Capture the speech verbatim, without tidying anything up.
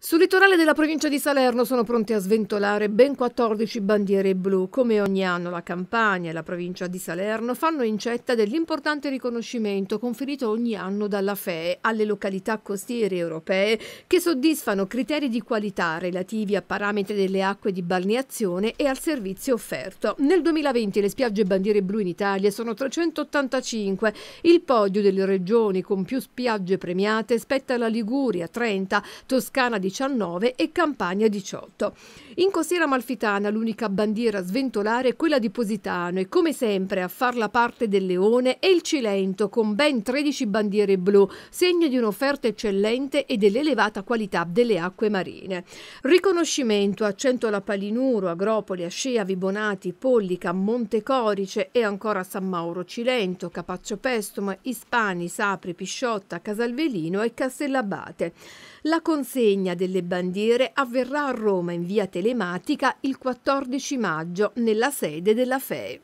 Sul litorale della provincia di Salerno sono pronte a sventolare ben quattordici bandiere blu. Come ogni anno la Campania e la provincia di Salerno fanno incetta dell'importante riconoscimento conferito ogni anno dalla F E E alle località costiere europee che soddisfano criteri di qualità relativi a parametri delle acque di balneazione e al servizio offerto. Nel duemilaventi le spiagge bandiere blu in Italia sono trecentottantacinque. Il podio delle regioni con più spiagge premiate spetta alla Liguria trenta, Toscana diciannove e Campania diciotto. In costiera amalfitana l'unica bandiera a sventolare è quella di Positano e come sempre a far la parte del leone è il Cilento con ben tredici bandiere blu, segno di un'offerta eccellente e dell'elevata qualità delle acque marine. Riconoscimento a Centola Palinuro, Agropoli, Ascea, Vibonati, Pollica, Montecorice e ancora San Mauro, Cilento, Capaccio Pestum, Ispani, Sapri, Pisciotta, Casalvelino e Castellabate. La consegna delle bandiere avverrà a Roma in via telematica il quattordici maggio nella sede della F E E.